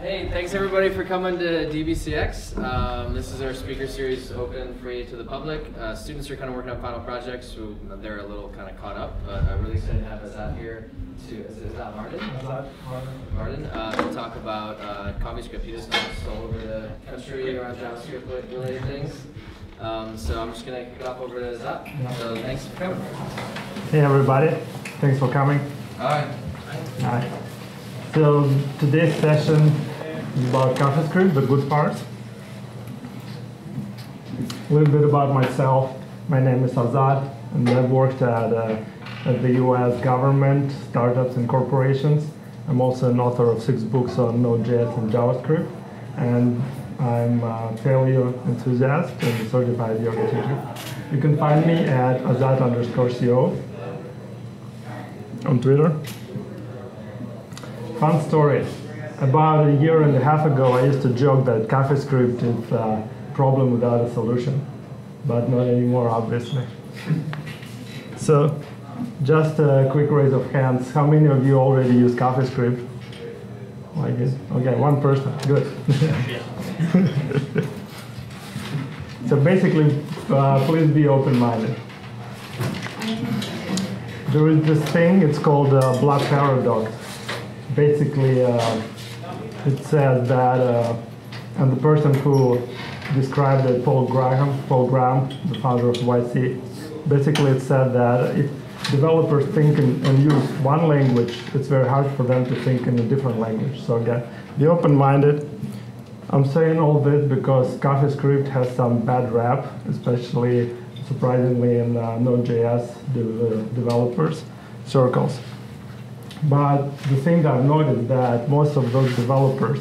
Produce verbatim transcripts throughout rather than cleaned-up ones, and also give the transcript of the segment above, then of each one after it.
Hey, thanks everybody for coming to D B C X. Um, this is our speaker series open free to the public. Uh, students are kind of working on final projects, so they're a little kind of caught up, but I'm really excited to have Azat here to, is it Azat Mardan? Azat Mardan. Mardan, uh, to talk about uh, CoffeeScript. He just talks all over the country around JavaScript related things. Um, so I'm just going to kick it off over to Azat. So thanks for coming. Hey everybody, thanks for coming. All right. All right. So today's session is about CoffeeScript, the good parts. A little bit about myself. My name is Azat, and I've worked at, uh, at the U S government, startups, and corporations. I'm also an author of six books on Node.js and JavaScript, and I'm a failure enthusiast and a certified yoga teacher. You can find me at Azat underscore co on Twitter. Fun story. About a year and a half ago, I used to joke that CoffeeScript is a problem without a solution, but not anymore, obviously. So, just a quick raise of hands. How many of you already use CoffeeScript? Oh, I guess. Okay, one person. Good. So basically, uh, please be open-minded. There is this thing. It's called the uh, block paradox. Basically, uh, it says that, uh, and the person who described it, Paul Graham, Paul Graham, the founder of Y C, basically it said that if developers think in, and use one language, it's very hard for them to think in a different language. So again, be open-minded. I'm saying all this because CoffeeScript has some bad rap, especially, surprisingly, in uh, Node.js de developers circles. But the thing that I've noticed that most of those developers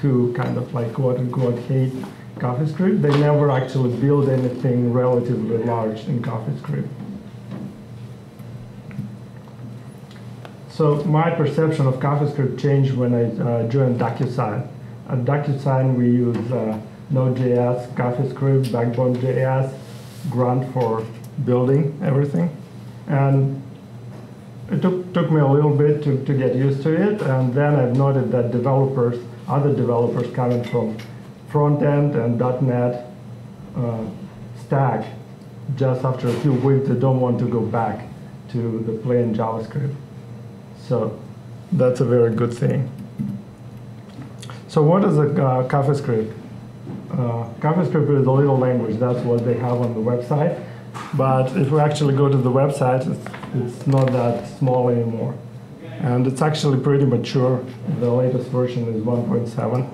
who kind of like quote-unquote hate CoffeeScript, they never actually build anything relatively large in CoffeeScript. So my perception of CoffeeScript changed when I uh, joined DocuSign. At DocuSign, we use uh, Node.js, CoffeeScript, Backbone.js, Grunt for building everything. and. It took, took me a little bit to, to get used to it, and then I've noted that developers, other developers coming from front-end and .NET uh, stack, just after a few weeks, they don't want to go back to the plain JavaScript. So that's a very good thing. So what is a uh, CoffeeScript? Uh, CoffeeScript is a little language. That's what they have on the website. But if we actually go to the website, it's, it's not that small anymore. And it's actually pretty mature. The latest version is one point seven.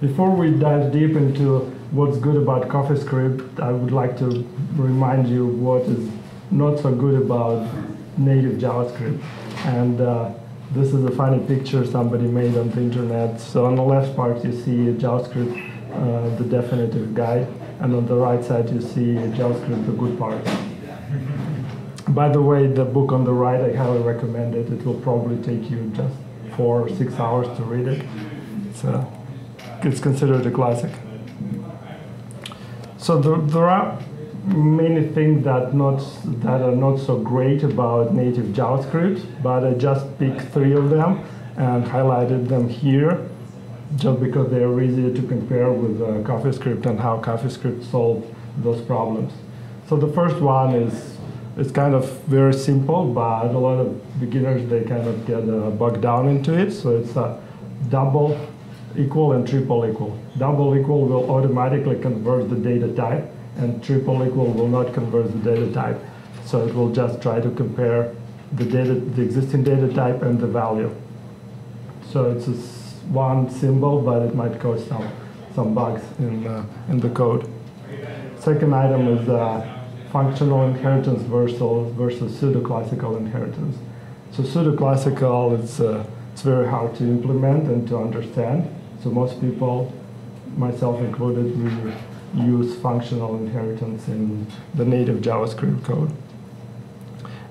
Before we dive deep into what's good about CoffeeScript, I would like to remind you what is not so good about native JavaScript. And uh, this is a funny picture somebody made on the internet. So on the left part, you see JavaScript, uh, the definitive guide. And on the right side, you see JavaScript, the good part. By the way, the book on the right, I highly recommend it. It will probably take you just four or six hours to read it. So it's considered a classic. So there, there are many things that, not, that are not so great about native JavaScript, but I just picked three of them and highlighted them here, just because they are easier to compare with uh, CoffeeScript and how CoffeeScript solves those problems. So the first one is, it's kind of very simple, but a lot of beginners, they kind of get uh, bogged down into it. So it's a double equal and triple equal. Double equal will automatically convert the data type, and triple equal will not convert the data type. So it will just try to compare the, data, the existing data type and the value. So it's a one symbol, but it might cause some, some bugs in, uh, in the code. Second item is uh, functional inheritance versus, versus pseudo-classical inheritance. So pseudo-classical, it's, uh, it's very hard to implement and to understand. So most people, myself included, we use functional inheritance in the native JavaScript code.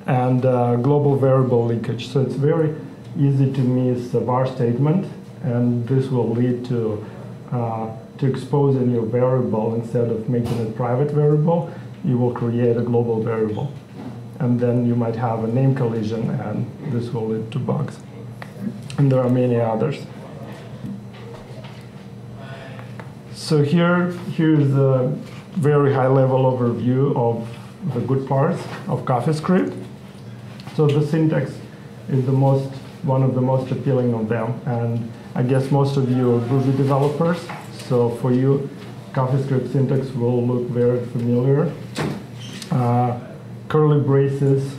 And uh, global variable leakage. So it's very easy to miss a var statement, and this will lead to, uh, to exposing your variable instead of making it a private variable, you will create a global variable. And then you might have a name collision, and this will lead to bugs. and there are many others. So here, here is the very high-level overview of the good parts of CoffeeScript. So the syntax is the most, one of the most appealing of them, and I guess most of you are Ruby developers, so for you, CoffeeScript syntax will look very familiar. Uh, curly braces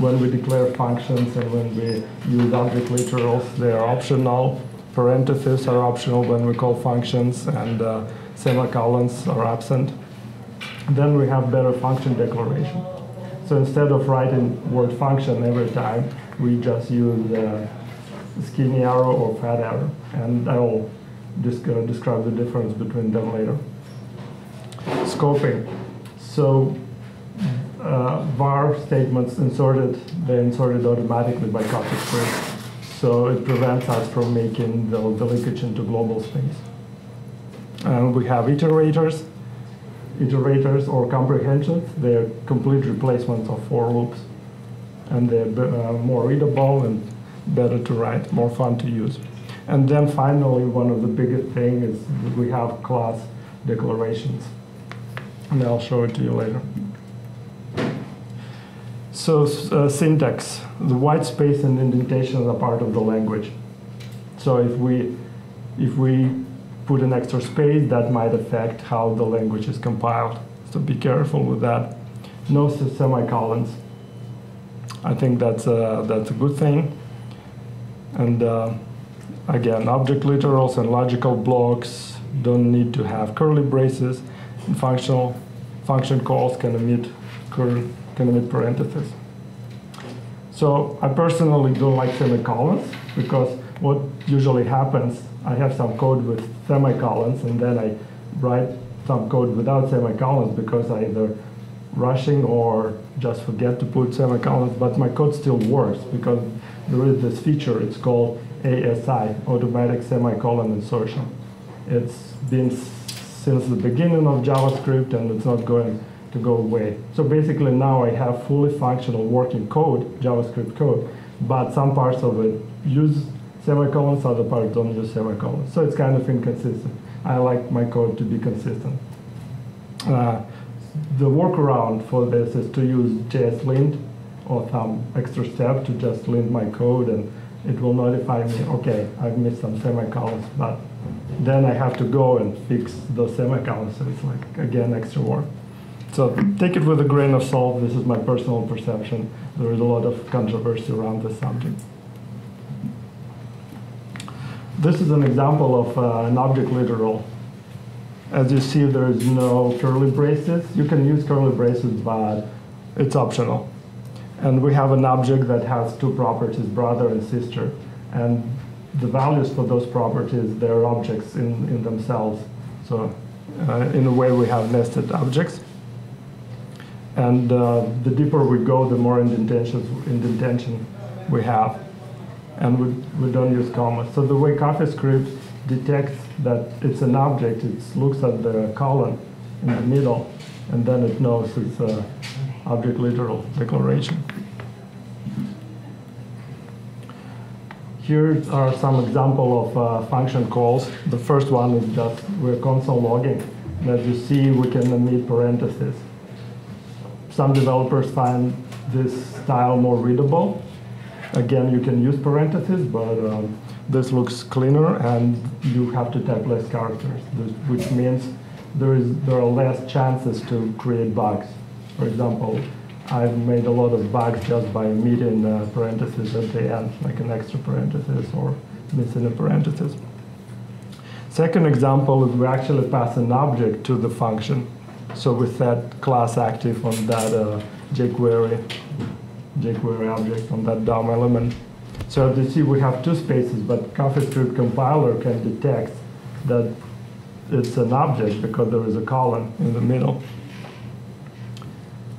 when we declare functions and when we use object literals, they are optional. Parentheses are optional when we call functions, and uh, semicolons are absent. Then we have better function declaration. So instead of writing word function every time, we just use the skinny arrow or fat arrow, and I will just uh, describe the difference between them later. Scoping. So uh, var statements inserted, they inserted automatically by CoffeeScript. So it prevents us from making the, the linkage into global space. And we have iterators. Iterators or comprehensions, they're complete replacements of for loops. And they're uh, more readable and better to write, more fun to use. And then finally, one of the biggest things is that we have class declarations. And I'll show it to you later. So uh, syntax, the white space and indentations are part of the language. So if we, if we put an extra space, that might affect how the language is compiled. So be careful with that. No semicolons. I think that's a, that's a good thing. And uh, again, object literals and logical blocks don't need to have curly braces. And functional function calls can omit curly. With parentheses. So I personally don't like semicolons because what usually happens, I have some code with semicolons and then I write some code without semicolons because I either rushing or just forget to put semicolons, but my code still works because there is this feature, it's called A S I, automatic semicolon insertion. It's been since the beginning of JavaScript and it's not going to go away. So basically now I have fully functional working code, JavaScript code, but some parts of it use semicolons, other parts don't use semicolons. So it's kind of inconsistent. I like my code to be consistent. Uh, the workaround for this is to use JSLint or some extra step to just lint my code and it will notify me, okay, I've missed some semicolons, but then I have to go and fix those semicolons. So it's like, again, extra work. So take it with a grain of salt. This is my personal perception. There is a lot of controversy around this subject. This is an example of uh, an object literal. As you see, there is no curly braces. You can use curly braces, but it's optional. And we have an object that has two properties, brother and sister. And the values for those properties, they're objects in, in themselves. So uh, in a way, we have nested objects. And uh, the deeper we go, the more indentations, indentation we have. And we, we don't use commas. So the way CoffeeScript detects that it's an object, it looks at the colon in the middle, and then it knows it's an object literal declaration. Here are some examples of uh, function calls. The first one is just we're console logging. And as you see, we can omit parentheses. Some developers find this style more readable. Again, you can use parentheses, but um, this looks cleaner, and you have to type less characters, which means there is there are less chances to create bugs. For example, I've made a lot of bugs just by omitting uh, parentheses at the end, like an extra parenthesis or missing a parenthesis. Second example is we actually pass an object to the function. So with that class active on that uh, jQuery, jQuery object on that D O M element. So as you see, we have two spaces, but CoffeeScript compiler can detect that it's an object because there is a colon in the middle.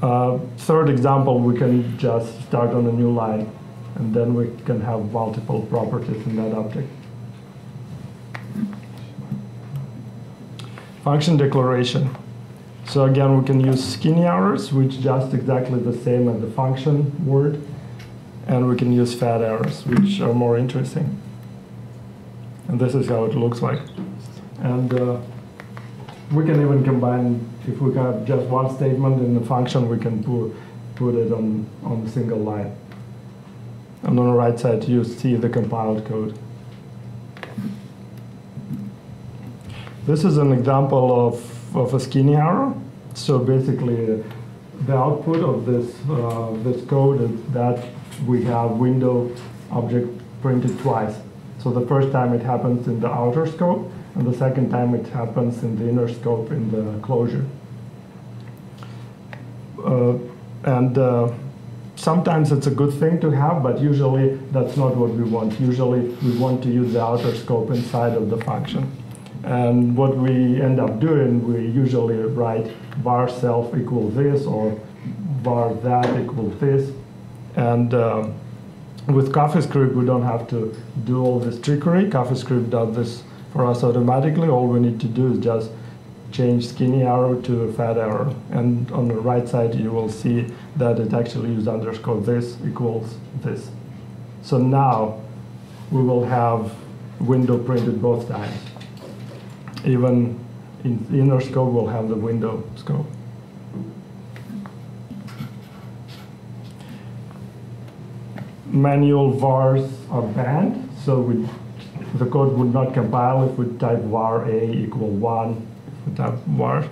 Uh, third example, we can just start on a new line, and then we can have multiple properties in that object. Function declaration. So again, we can use skinny arrows, which just exactly the same as the function word. And we can use fat arrows, which are more interesting. And this is how it looks like. And uh, we can even combine, if we have just one statement in the function, we can put, put it on, on a single line. And on the right side, you see the compiled code. This is an example of, of a skinny arrow. So basically, the output of this, uh, this code is that we have window object printed twice. So the first time it happens in the outer scope, and the second time it happens in the inner scope in the closure. Uh, and uh, sometimes it's a good thing to have, but usually that's not what we want. Usually we want to use the outer scope inside of the function. And what we end up doing, we usually write var self equal this or var that equal this. And uh, with CoffeeScript, we don't have to do all this trickery. CoffeeScript does this for us automatically. All we need to do is just change skinny arrow to fat arrow. And on the right side, you will see that it actually uses underscore this equals this. So now we will have window printed both times. Even in the inner scope, we'll have the window scope. Manual vars are banned, so we, the code would not compile if we type var a equal one, if we type var.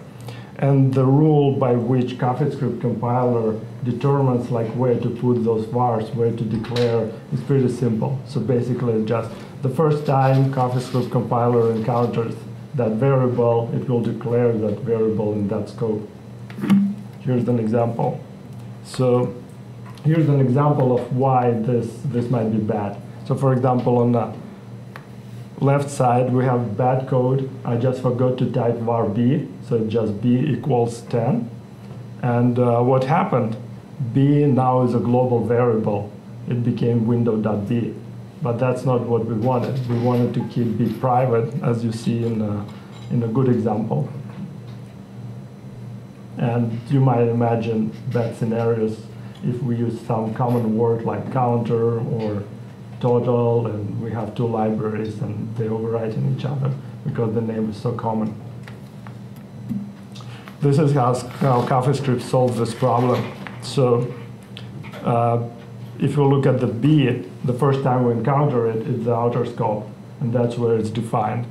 And the rule by which CoffeeScript compiler determines like where to put those vars, where to declare, is pretty simple. So basically, just the first time CoffeeScript compiler encounters that variable, it will declare that variable in that scope. Here's an example. So here's an example of why this, this might be bad. So for example, on the left side, we have bad code. I just forgot to type var b, so just b equals ten. And uh, what happened? B now is a global variable. It became window.b. But that's not what we wanted. We wanted to keep B private, as you see in a, in a good example. And you might imagine bad scenarios if we use some common word like counter or total, and we have two libraries and they overwrite in each other because the name is so common. This is how, how CoffeeScript solves this problem. So uh, if you look at the B, the first time we encounter it, it's the outer scope, and that's where it's defined.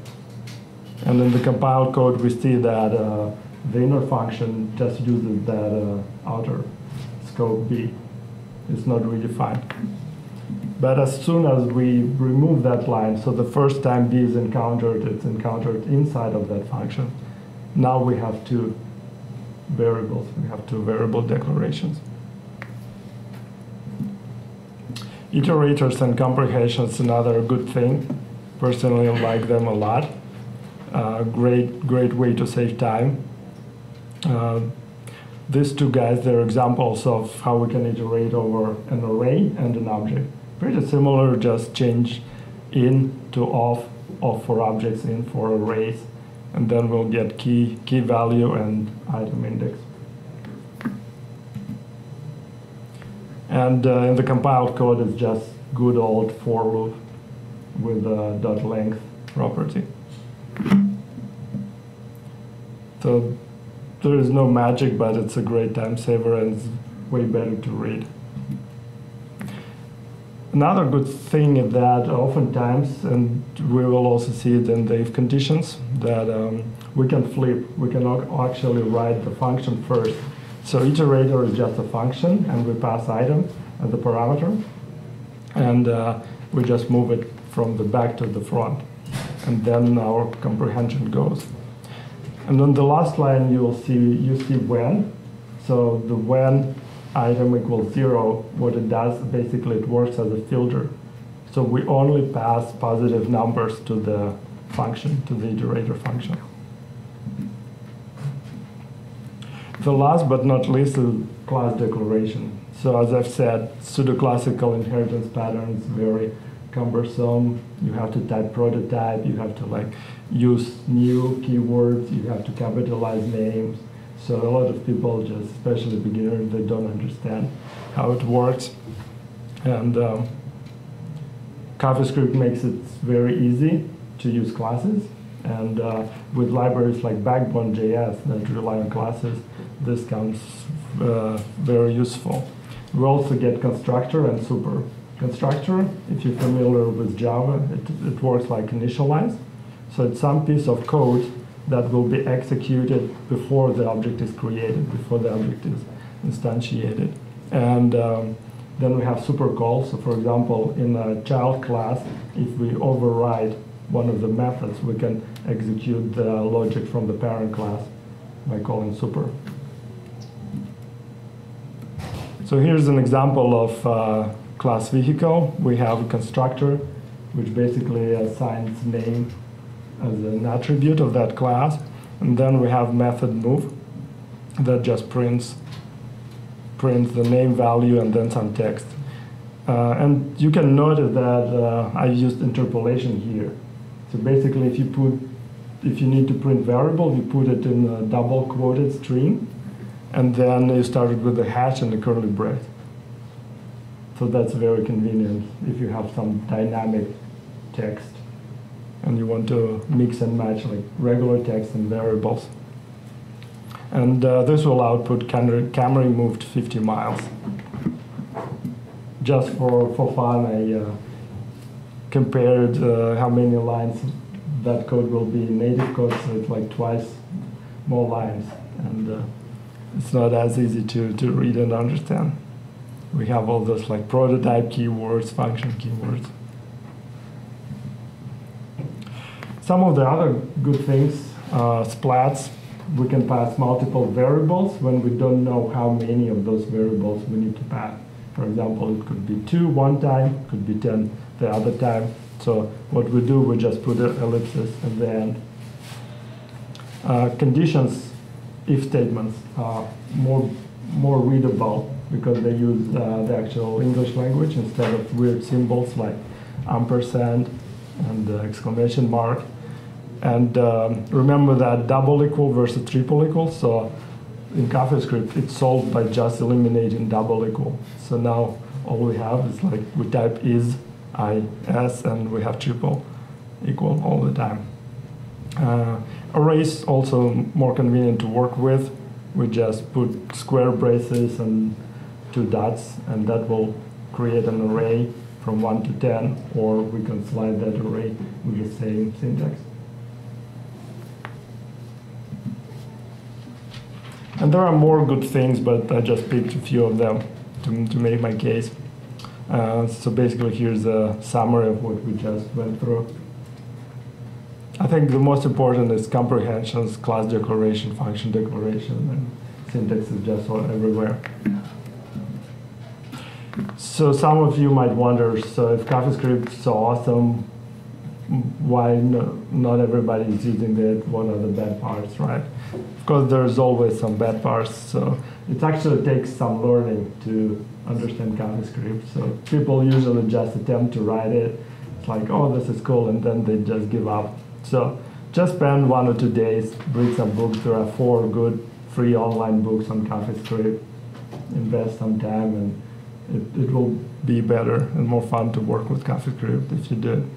And in the compiled code, we see that uh, the inner function just uses that uh, outer scope B. It's not redefined. But as soon as we remove that line, so the first time B is encountered, it's encountered inside of that function. Now we have two variables. We have two variable declarations. Iterators and comprehensions, another good thing. Personally, I like them a lot. Uh, great, great way to save time. Uh, these two guys, they're examples of how we can iterate over an array and an object. Pretty similar, just change in to off, off for objects, in for arrays, and then we'll get key, key value and item index. And uh, in the compiled code, it's just good old for loop with a dot length property. So there is no magic, but it's a great time saver and it's way better to read. Another good thing is that oftentimes, and we will also see it in the if conditions, that um, we can flip. We can actually write the function first. So iterator is just a function, and we pass item as the parameter, and uh, we just move it from the back to the front, and then our comprehension goes. And on the last line, you will see you see when. So the when item equals zero, what it does basically, it works as a filter. So we only pass positive numbers to the function, to the iterator function. The last but not least is class declaration. So as I've said, pseudoclassical inheritance patterns very cumbersome. You have to type prototype. You have to like use new keywords. You have to capitalize names. So a lot of people, just especially beginners, they don't understand how it works. And um, CoffeeScript makes it very easy. to use classes. And uh, with libraries like Backbone dot J S that rely on classes, this comes uh, very useful. We also get constructor and super. Constructor, if you're familiar with Java, it, it works like initialize. So it's some piece of code that will be executed before the object is created, before the object is instantiated. And um, then we have super calls. So for example, in a child class, if we override one of the methods, we can execute the logic from the parent class by calling super. So here's an example of uh, class vehicle. We have a constructor, which basically assigns name as an attribute of that class. And then we have method move that just prints, prints the name value and then some text. Uh, and you can notice that uh, I used interpolation here. So basically, if you put, if you need to print variable, you put it in a double quoted string, and then you started with the hash and the curly brace. So that's very convenient if you have some dynamic text and you want to mix and match like regular text and variables. And uh, this will output Camry moved fifty miles. Just for, for fun, I uh, compared uh, how many lines that code will be in native code, so it's like twice more lines. And uh, it's not as easy to, to read and understand. We have all those like prototype keywords, function keywords. Some of the other good things, uh, splats, we can pass multiple variables when we don't know how many of those variables we need to pass. For example, it could be two one time, it could be ten the other time. So what we do, we just put an ellipsis at the end. Uh, conditions, if statements are more, more readable because they use uh, the actual English language instead of weird symbols like ampersand and uh, exclamation mark. And um, remember that double equal versus triple equal. So in CoffeeScript, it's solved by just eliminating double equal. So now all we have is like we type is, I, s, and we have triple equal all the time. Uh, arrays also more convenient to work with. We just put square braces and two dots, and that will create an array from one to ten, or we can slide that array with the same syntax. And there are more good things, but I just picked a few of them to, to make my case. Uh, so basically, here's a summary of what we just went through. I think the most important is comprehensions, class declaration, function declaration, and syntax is just all everywhere. So some of you might wonder, so if CoffeeScript is so awesome, why no, not everybody is using it? What are the bad parts, right? Of course, there's always some bad parts. So it actually takes some learning to understand CoffeeScript. So people usually just attempt to write it. It's like, oh, this is cool, and then they just give up. So just spend one or two days, read some books. There are four good free online books on CoffeeScript. Invest some time, and it, it will be better and more fun to work with CoffeeScript if you do.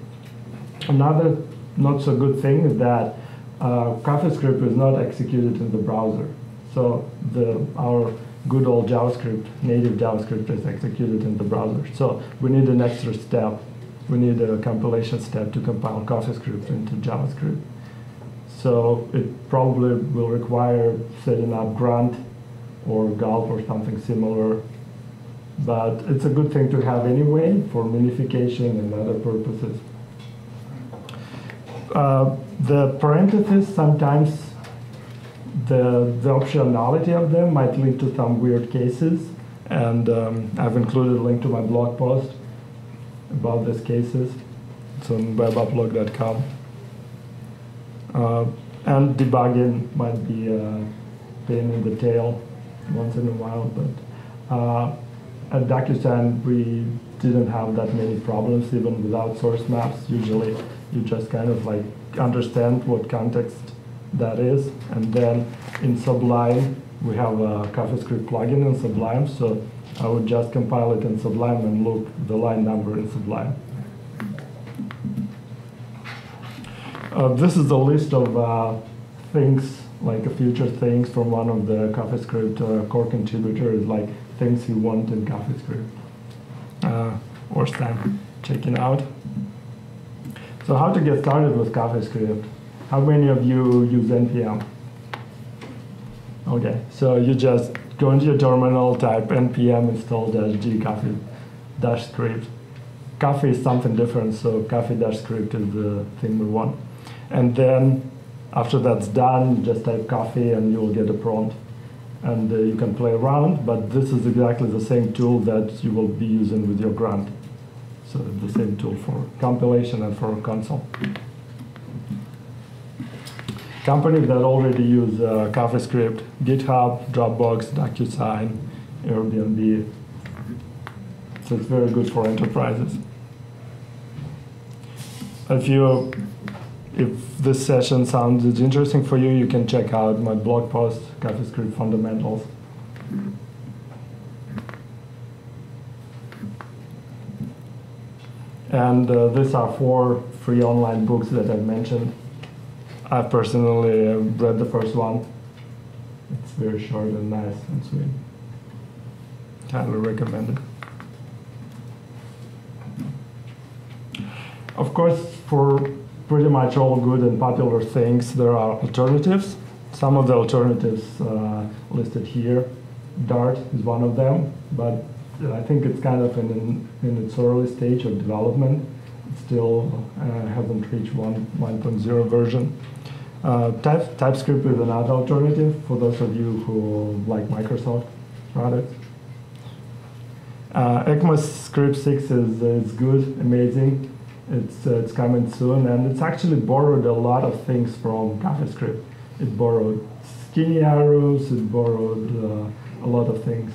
Another not so good thing is that uh, CoffeeScript is not executed in the browser. So the, our good old JavaScript, native JavaScript is executed in the browser. So we need an extra step. We need a compilation step to compile CoffeeScript into JavaScript. So it probably will require setting up Grunt or Gulp or something similar. But it's a good thing to have anyway for minification and other purposes. Uh, the parentheses, sometimes the, the optionality of them might link to some weird cases. And um, I've included a link to my blog post about these cases. It's on web uplog dot com. Uh, and debugging might be a pain in the tail once in a while. But uh, at DocuSign, we didn't have that many problems, even without source maps. Usually, you just kind of like understand what context that is. And then in Sublime, we have a CoffeeScript plugin in Sublime. So I would just compile it in Sublime and loop the line number in Sublime. Uh, this is the list of uh, things, like future things from one of the CoffeeScript uh, core contributors, like things you want in CoffeeScript. Uh, or Sam checking out. So how to get started with CoffeeScript? How many of you use N P M? Okay, so you just go into your terminal, type npm install -g coffee-script. Coffee is something different, so coffee-script is the thing we want. And then after that's done, just type coffee and you'll get a prompt. And uh, you can play around, but this is exactly the same tool that you will be using with your Grunt. So the same tool for compilation and for console. Companies that already use uh, CoffeeScript, GitHub, Dropbox, DocuSign, Airbnb. So it's very good for enterprises. If you, if this session sounds interesting for you, you can check out my blog post, CoffeeScript Fundamentals. And uh, these are four free online books that I mentioned. I personally uh, read the first one. It's very short and nice and sweet. Highly recommend it. Of course, for pretty much all good and popular things, there are alternatives. Some of the alternatives uh, listed here. Dart is one of them, but I think it's kind of in, in its early stage of development. It still uh, hasn't reached one point zero version. Uh, type, TypeScript is another alternative for those of you who like Microsoft products. Uh, ECMAScript six is, is good, amazing. It's, uh, it's coming soon, and it's actually borrowed a lot of things from CoffeeScript. It borrowed skinny arrows, it borrowed uh, a lot of things.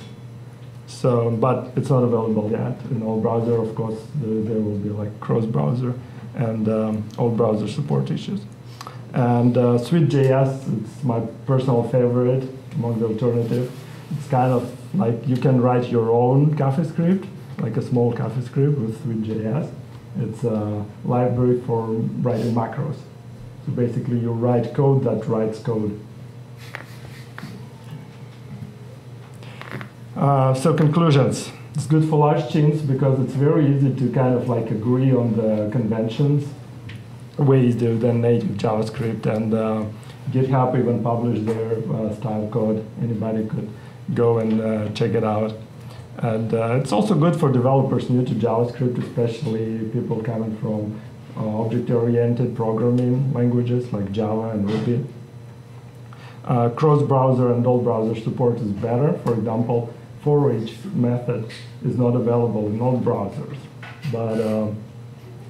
So, but it's not available yet. In all browser, of course, there, there will be like cross-browser and um, all browser support issues. And uh, Sweet J S, it's my personal favorite among the alternative. It's kind of like you can write your own CoffeeScript, like a small CoffeeScript with Sweet J S. It's a library for writing macros. So basically, you write code that writes code. Uh, so conclusions. It's good for large teams because it's very easy to kind of like agree on the conventions, way easier than native JavaScript, and uh, GitHub even published their uh, style code. Anybody could go and uh, check it out. And uh, it's also good for developers new to JavaScript, especially people coming from uh, object-oriented programming languages like Java and Ruby. Uh, Cross-browser and all-browser support is better. For example, forEach method is not available in all browsers, but uh,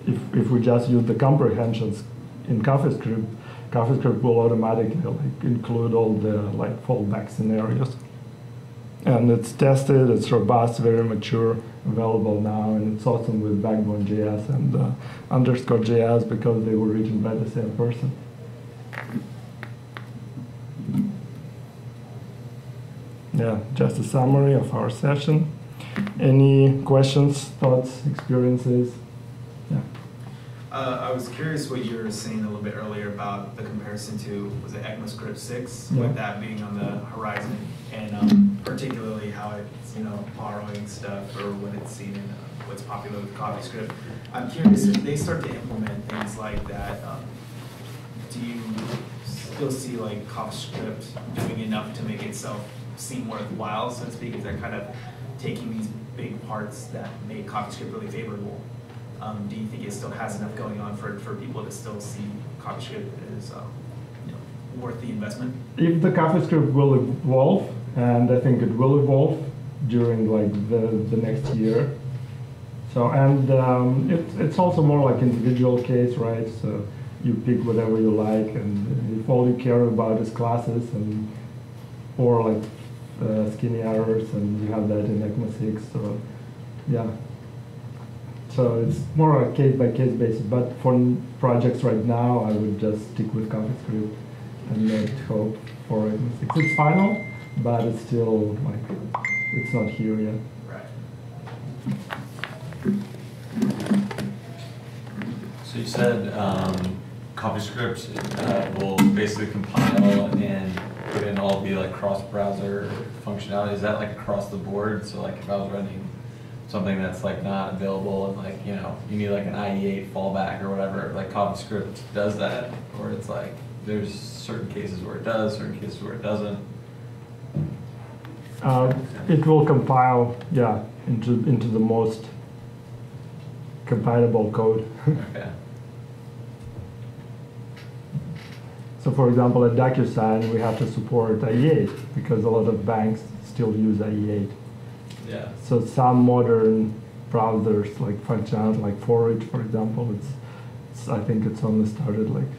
if, if we just use the comprehensions in CoffeeScript, CoffeeScript will automatically like, include all the like fallback scenarios. And it's tested, it's robust, very mature, available now, and it's awesome with Backbone dot J S and uh, underscore dot J S because they were written by the same person. Yeah, just a summary of our session. Any questions, thoughts, experiences? Yeah. Uh, I was curious what you were saying a little bit earlier about the comparison to, was it ECMAScript six, yeah, with that being on the horizon, and um, particularly how it's, you know, borrowing stuff or what it's seen in uh, what's popular with CoffeeScript. I'm curious if they start to implement things like that, um, do you still see like CoffeeScript doing enough to make itself seem worthwhile, so to speak, is that kind of taking these big parts that make CoffeeScript really favorable? Um, do you think it still has enough going on for, for people to still see CoffeeScript as um, you know, worth the investment? If the CoffeeScript will evolve, and I think it will evolve during like the, the next year. So, and um, it, it's also more like individual case, right? So you pick whatever you like, and if all you care about is classes and or like Uh, skinny errors, and you have that in ECMAScript. So, yeah. So it's more a case by case basis. But for projects right now, I would just stick with CoffeeScript and not hope for ECMAScript. It's final, but it's still like it's not here yet. Right. So you said um, CoffeeScript uh, will basically compile and put in all the like cross-browser functionality. Is that like across the board? So like if I was running something that's like not available and like, you know, you need like an I D eight fallback or whatever, like CoffeeScript does that, or it's like there's certain cases where it does, certain cases where it doesn't. Uh, it will compile, yeah, into into the most compatible code. Okay. So for example, at DocuSign, we have to support I E eight because a lot of banks still use I E eight. Yeah. So some modern browsers, like functionality, like Forage, for example, it's, it's I think it's only started like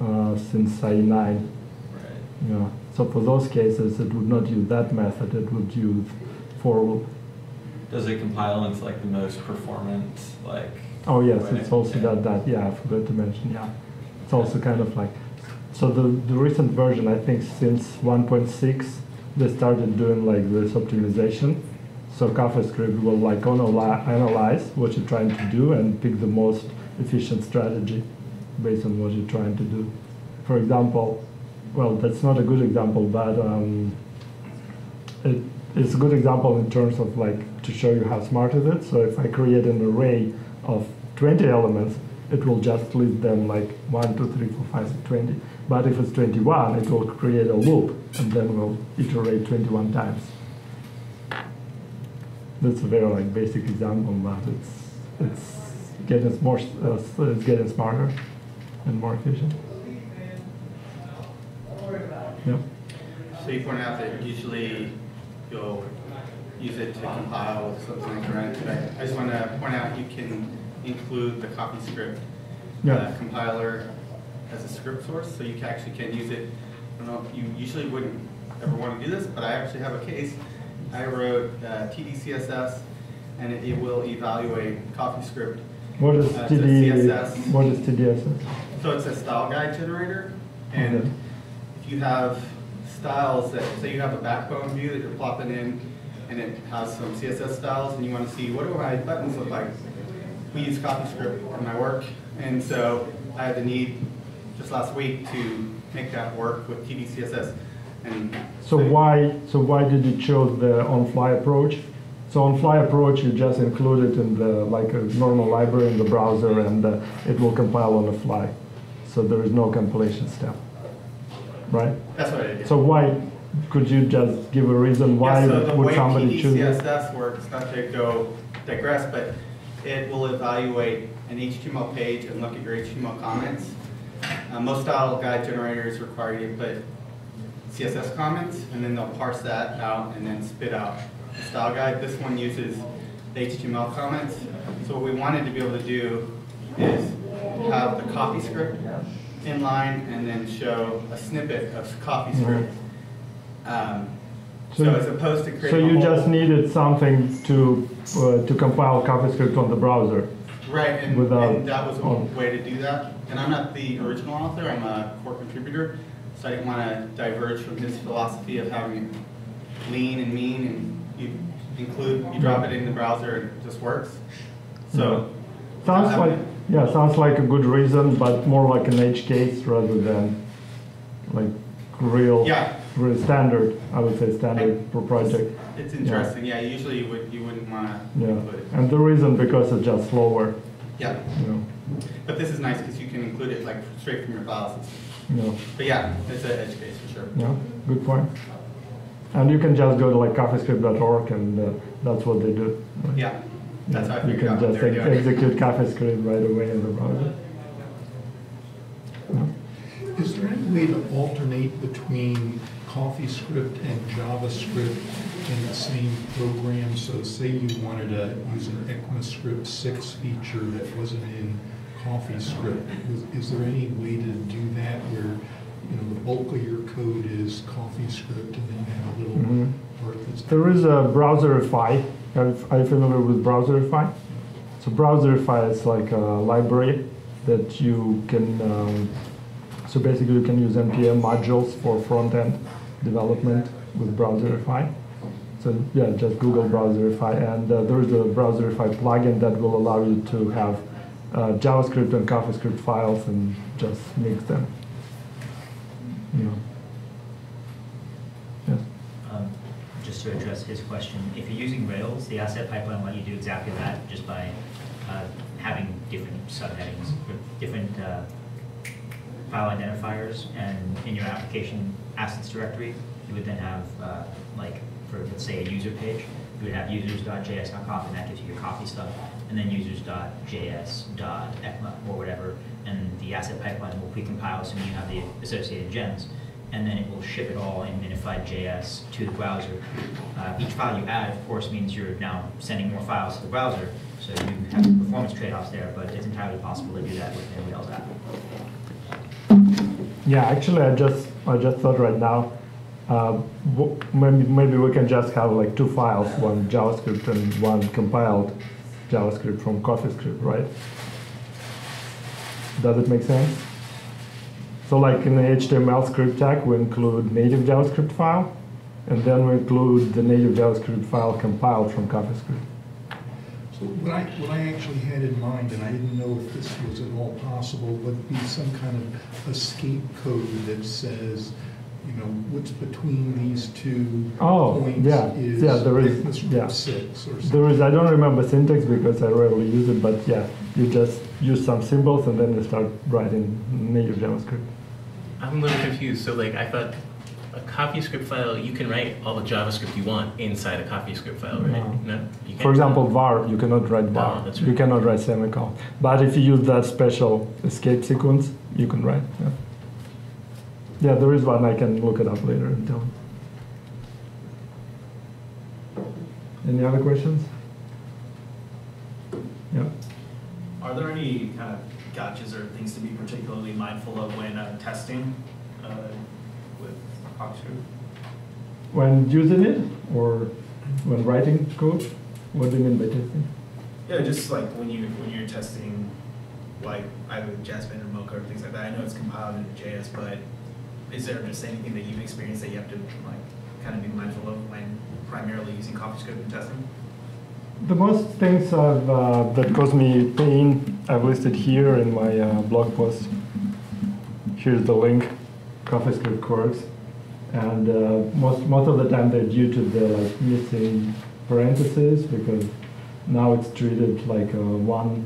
uh, since I E nine. Right. Yeah. So for those cases, it would not use that method. It would use for. Does it compile into like the most performant like? Oh yes, it's also got that. Yeah, I forgot to mention. Yeah. It's also kind of like, so the, the recent version, I think since one point six, they started doing like this optimization. So CoffeeScript will like analy analyze what you're trying to do and pick the most efficient strategy based on what you're trying to do. For example, well, that's not a good example, but um, it, it's a good example in terms of like to show you how smart is it. So if I create an array of twenty elements, it will just list them like one, two, three, four, five, six, twenty. But if it's twenty-one, it will create a loop and then we'll iterate twenty-one times. That's a very like basic example, but it's it's getting more uh, it's getting smarter and more efficient. Yeah. So you point out that usually you'll use it to compile with something correct. I just want to point out you can include the CoffeeScript yeah. uh, compiler as a script source, so you can actually can use it. I don't know if you usually wouldn't ever want to do this, but I actually have a case. I wrote uh, T D C S S, and it, it will evaluate CoffeeScript. What is uh, T D C S S? What is T D S S? So it's a style guide generator, and okay. if you have styles that, say you have a backbone view that you're plopping in, and it has some C S S styles, and you want to see what do my buttons look like. We use CoffeeScript in my work, and so I had the need just last week to make that work with T D C S S. And so why so why did you choose the on-fly approach? So on-fly approach, you just include it in the like a normal library in the browser, and uh, it will compile on the fly. So there is no compilation step, right? That's what I did. So why could you just give a reason why yeah, so would somebody choose it? The way T D C S S works, not to go digress, but it will evaluate an H T M L page and look at your H T M L comments. Uh, most style guide generators require you to put C S S comments, and then they'll parse that out and then spit out the style guide. This one uses the H T M L comments. So what we wanted to be able to do is have the CoffeeScript in line and then show a snippet of CoffeeScript. Um, So, so as opposed to creating. So you just needed something to uh, to compile CoffeeScript on the browser. Right, and, without, and that was one way to do that. And I'm not the original author; I'm a core contributor, so I didn't want to diverge from his philosophy of having it lean and mean, and you include, you drop it in the browser, and it just works. So yeah. sounds like it. yeah, sounds like a good reason, but more like an edge case rather than like real. Yeah. Really standard, I would say standard I, for project. It's, it's interesting, yeah. yeah. Usually you would you wouldn't want to yeah. include it. And the reason because it's just slower. Yeah. You know. But this is nice because you can include it like straight from your file system. Yeah. But yeah, it's an edge case for sure. Yeah. Good point. And you can just go to like CoffeeScript dot org, and uh, that's what they do. Right? Yeah. That's yeah. how I figured out what they're doing. You can just ex execute CoffeeScript right away in the browser. Yeah. Is there any way to alternate between CoffeeScript and JavaScript in the same program? So say you wanted to use an ECMAScript six feature that wasn't in CoffeeScript. Is, is there any way to do that where, you know, the bulk of your code is CoffeeScript and then you have a little mm-hmm. part that's... There is a Browserify. Are you familiar with Browserify? So Browserify is like a library that you can... Um, so basically you can use npm modules for front-end development with Browserify. So yeah, just Google Browserify, and uh, there is a Browserify plugin that will allow you to have uh, JavaScript and CoffeeScript files and just mix them. You know. Yes. Um, just to address his question, if you're using Rails, the asset pipeline let you do exactly that just by uh, having different subheadings, different uh, file identifiers, and in your application assets directory, you would then have uh, like, for let's say a user page, you would have users dot j s dot coffee, and that gives you your coffee stuff, and then users dot j s dot e c m a or whatever, and the asset pipeline will precompile, so you have the associated gems, and then it will ship it all in minified J S to the browser. Uh, each file you add, of course, means you're now sending more files to the browser, so you have performance trade-offs there, but it's entirely possible to do that with a Rails app. Yeah, actually, I just I just thought right now, uh, maybe maybe we can just have like two files, one JavaScript and one compiled JavaScript from CoffeeScript, right? Does it make sense? So like in the H T M L script tag, we include native JavaScript file, and then we include the native JavaScript file compiled from CoffeeScript. So what I, what I actually had in mind, and I didn't know if this was at all possible, would be some kind of escape code that says, you know, what's between these two oh, points yeah. is yeah, there is, yeah. six or something. There is, I don't remember syntax because I rarely use it, but yeah, you just use some symbols and then you start writing native JavaScript. I'm a little confused. So like I thought a CoffeeScript file, you can write all the JavaScript you want inside a CoffeeScript file, right? No. No? You For example, var, you cannot write var. No, right. You cannot write semicolon. But if you use that special escape sequence, you can write. Yeah, yeah there is one. I can look it up later and tell. Any other questions? Yeah. Are there any kind of gotchas or things to be particularly mindful of when uh, testing? Uh, When using it or when writing code? What do you mean by testing? Yeah, just like when you when you're testing like either Jasmine or Mocha or things like that. I know it's compiled into J S, but is there just anything that you've experienced that you have to like kind of be mindful of when primarily using CoffeeScript and testing? The most things I've, uh, that cause me pain I've listed here in my uh, blog post. Here's the link, CoffeeScript quirks. And uh, most, most of the time they're due to the like, missing parentheses because now it's treated like a one,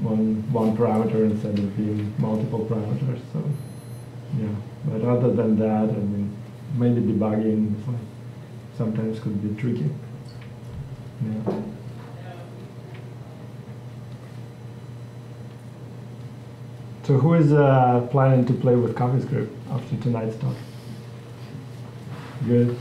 one, one parameter instead of being multiple parameters. So, yeah. But other than that, I mean, maybe debugging is like, sometimes could be tricky. Yeah. So who is uh, planning to play with CoffeeScript after tonight's talk? Good.